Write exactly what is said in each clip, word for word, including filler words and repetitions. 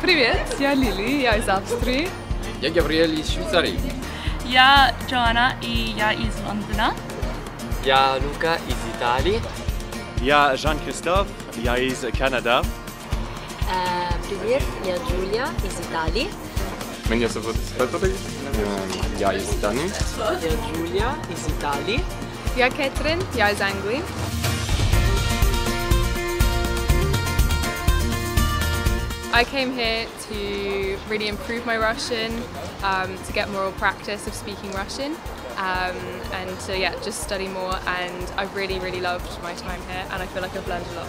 Привет, я Лили, я из Австрии. Я Габриэль из Швейцарии. Я Джоанна и я из Лондона. Я Лука из Италии. Я Жан-Кристоф, я из Канады. Привет, я Джулия из Италии. Меня зовут Петр, я из Дании. Я Джулия из Италии. Я Кэтрин, я из Англии. I came here to really improve my Russian, um, to get more practice of speaking Russian, um, and to yeah, just study more. And I've really, really loved my time here, and I feel like I've learned a lot.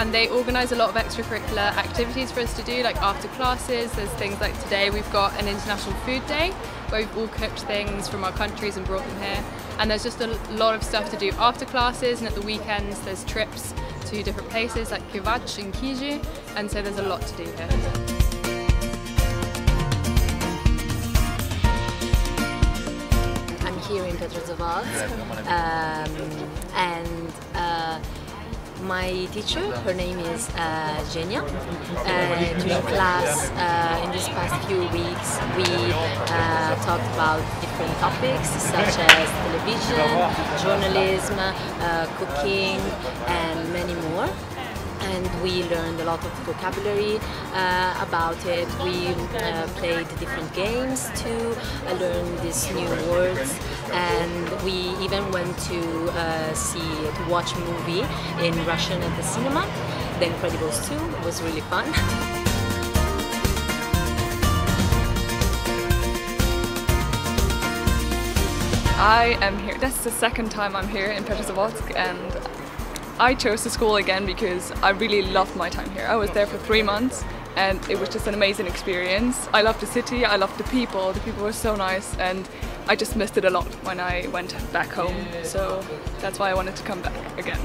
And they organise a lot of extracurricular activities for us to do, like after classes. There's things like today we've got an International Food Day, where we've all cooked things from our countries and brought them here. And there's just a lot of stuff to do after classes, and at the weekends there's trips to different places like Kivac and Kizhi, and so there's a lot to do here. I'm here in Petrozavodsk, um, and uh, my teacher, her name is uh, Genia. Uh, during class, uh, in these past few weeks, we uh, talked about different topics such as television, journalism, uh, cooking, and many more. And we learned a lot of vocabulary uh, about it. We uh, played different games too. I learned these new words, and we even went to uh, see, to watch a movie in Russian at the cinema, The Incredibles two. It was really fun. I am here. That's the second time I'm here in Petrozavodsk, and I chose the school again because I really loved my time here. I was there for three months and it was just an amazing experience. I loved the city, I loved the people, the people were so nice, and I just missed it a lot when I went back home. So that's why I wanted to come back again.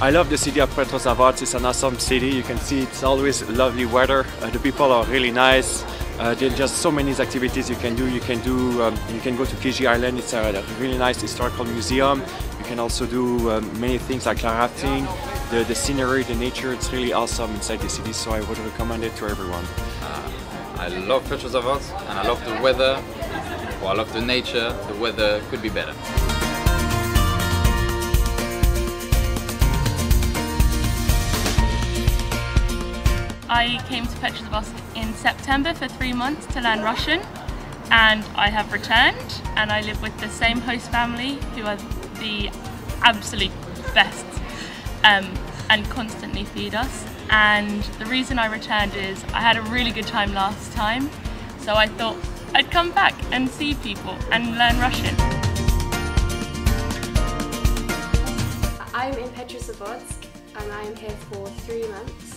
I love the city of Petrozavodsk. It's an awesome city. You can see it's always lovely weather. Uh, the people are really nice. Uh, there are just so many activities you can do. You can do. Um, you can go to Kizhi Island. It's a really nice historical museum. You can also do um, many things like rafting. The, the scenery, the nature. It's really awesome inside the city. So I would recommend it to everyone. Uh, I love Petrozavodsk, and I love the weather. Well, I love the nature. The weather could be better. I came to Petrozavodsk in September for three months to learn Russian, and I have returned, and I live with the same host family who are the absolute best um, and constantly feed us. And the reason I returned is I had a really good time last time, so I thought I'd come back and see people and learn Russian. I'm in Petrozavodsk and I'm here for three months.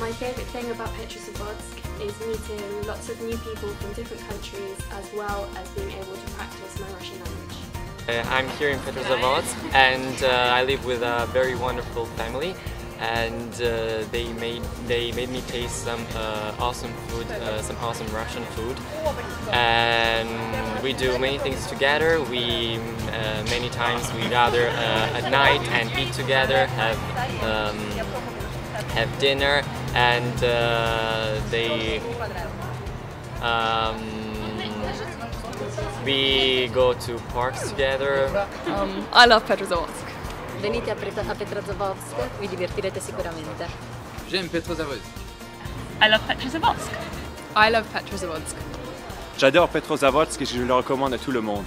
My favourite thing about Petrozavodsk is meeting lots of new people from different countries, as well as being able to practice my Russian language. Uh, I'm here in Petrozavodsk and uh, I live with a very wonderful family, and uh, they made they made me taste some uh, awesome food, uh, some awesome Russian food, and we do many things together. We uh, many times we gather uh, at night and eat together, have um, have dinner. And uh, they, um, we go to parks together. Um, I love Petrozavodsk. Venite a Petrozavodsk, vi divertirete sicuramente. J'aime Petrozavodsk. I love Petrozavodsk. I love Petrozavodsk. J'adore Petrozavodsk et je le recommande à tout le monde.